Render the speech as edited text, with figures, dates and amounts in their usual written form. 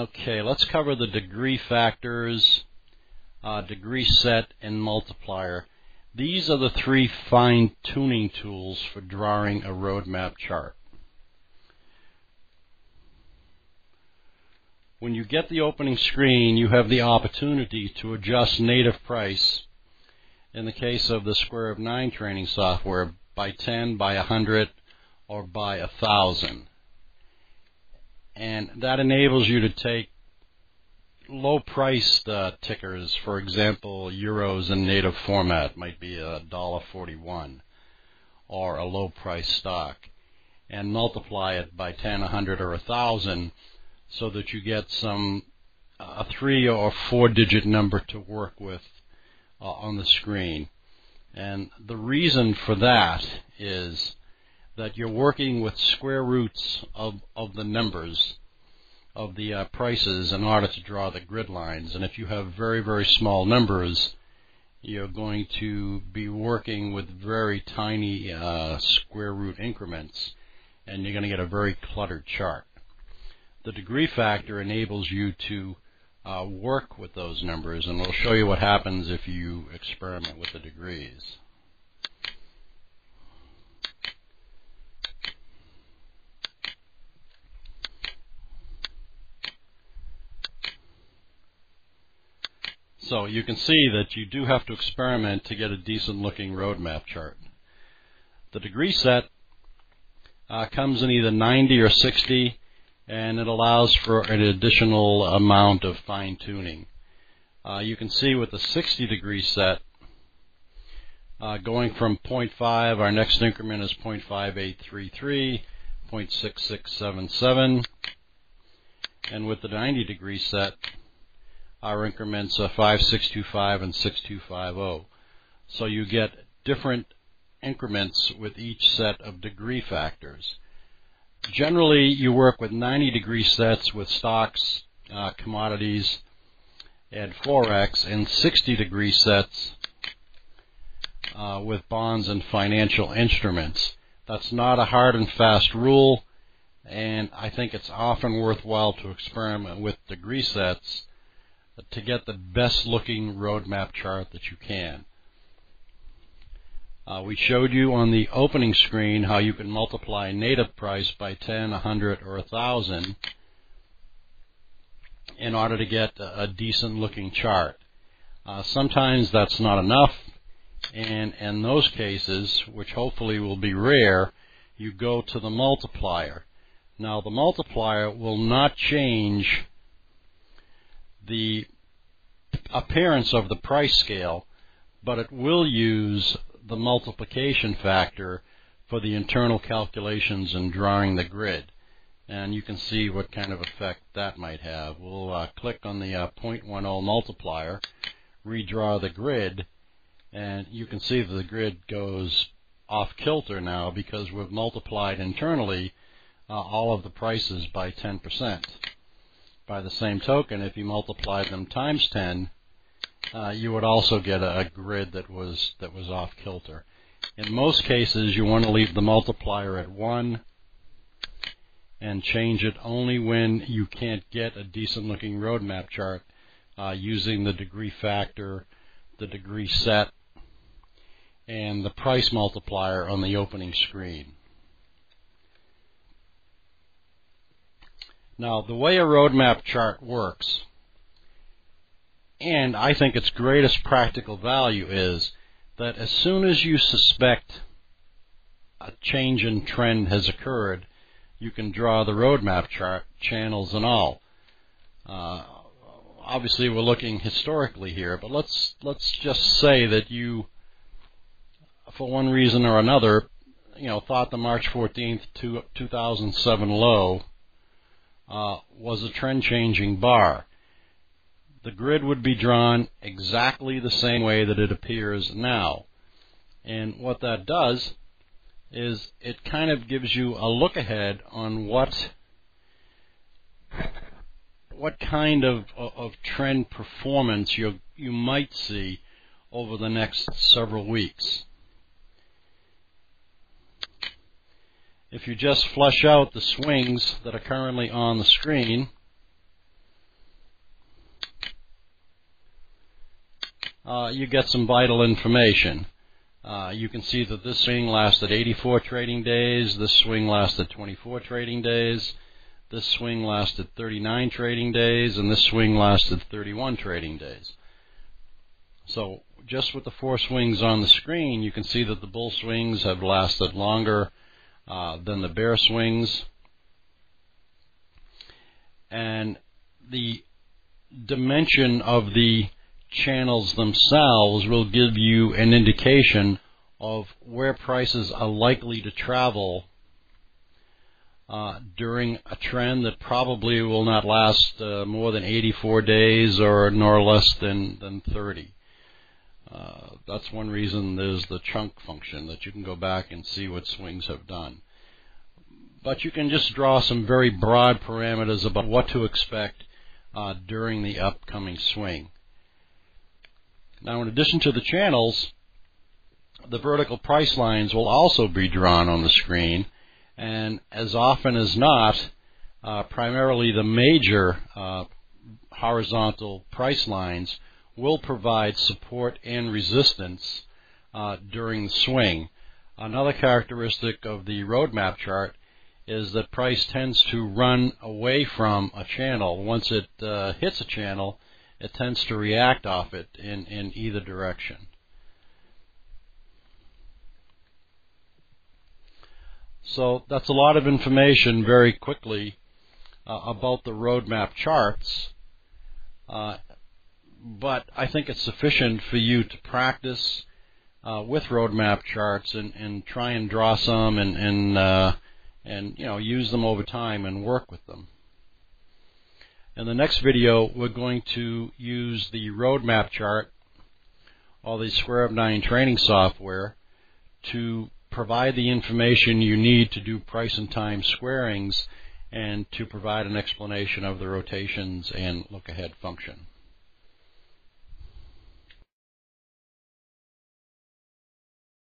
Okay, let's cover the degree factors, degree set, and multiplier. These are the three fine-tuning tools for drawing a roadmap chart. When you get the opening screen, you have the opportunity to adjust native price, in the case of the Square of Nine training software, by 10, by 100, or by 1,000. And that enables you to take low-priced tickers, for example, euros in native format might be $1.41, or a low-priced stock, and multiply it by 10, 100, or 1,000, so that you get some a 3- or 4-digit number to work with on the screen. And the reason for that is that you're working with square roots of the numbers, of the prices, in order to draw the grid lines. And if you have very, very small numbers, you're going to be working with very tiny square root increments, and you're going to get a very cluttered chart. The degree factor enables you to work with those numbers, and we'll show you what happens if you experiment with the degrees. So you can see that you do have to experiment to get a decent looking roadmap chart. The degree set comes in either 90 or 60, and it allows for an additional amount of fine tuning. You can see with the 60 degree set, going from 0.5, our next increment is 0.5833, 0.6677, and with the 90 degree set, our increments are 5625 and 6250. So you get different increments with each set of degree factors. Generally, you work with 90 degree sets with stocks, commodities, and forex, and 60 degree sets with bonds and financial instruments. That's not a hard and fast rule, and I think it's often worthwhile to experiment with degree sets to get the best looking roadmap chart that you can. We showed you on the opening screen how you can multiply native price by 10, 100, or 1,000 in order to get a decent looking chart. Sometimes that's not enough, and in those cases, which hopefully will be rare, you go to the multiplier. Now the multiplier will not change the appearance of the price scale, but it will use the multiplication factor for the internal calculations and drawing the grid. And you can see what kind of effect that might have. We'll click on the 0.10 multiplier, redraw the grid, and you can see that the grid goes off kilter now because we've multiplied internally all of the prices by 10%. By the same token, if you multiplied them times 10, you would also get a grid that was off kilter. In most cases, you want to leave the multiplier at 1 and change it only when you can't get a decent looking roadmap chart using the degree factor, the degree set, and the price multiplier on the opening screen. Now, the way a roadmap chart works, and I think its greatest practical value, is that as soon as you suspect a change in trend has occurred, you can draw the roadmap chart, channels and all. Obviously, we're looking historically here, but let's just say that you, for one reason or another, thought the March 14th, 2007 low was a trend-changing bar. The grid would be drawn exactly the same way that it appears now. And what that does is it kind of gives you a look ahead on what kind of trend performance you might see over the next several weeks. If you just flush out the swings that are currently on the screen, you get some vital information. You can see that this swing lasted 84 trading days, this swing lasted 24 trading days, this swing lasted 39 trading days, and this swing lasted 31 trading days. So just with the four swings on the screen, you can see that the bull swings have lasted longer than the bear swings. And the dimension of the channels themselves will give you an indication of where prices are likely to travel during a trend that probably will not last more than 84 days or nor less than 30. That's one reason there's the chunk function, that you can go back and see what swings have done. But you can just draw some very broad parameters about what to expect during the upcoming swing. Now, in addition to the channels, the vertical price lines will also be drawn on the screen, and as often as not, primarily the major horizontal price lines will provide support and resistance during the swing. Another characteristic of the roadmap chart is that price tends to run away from a channel. Once it hits a channel, it tends to react off it in either direction. So that's a lot of information very quickly about the roadmap charts, but I think it's sufficient for you to practice with roadmap charts and try and draw some and you know, use them over time and work with them. In the next video, we're going to use the roadmap chart or the Square of Nine training software to provide the information you need to do price and time squarings and to provide an explanation of the rotations and look-ahead function.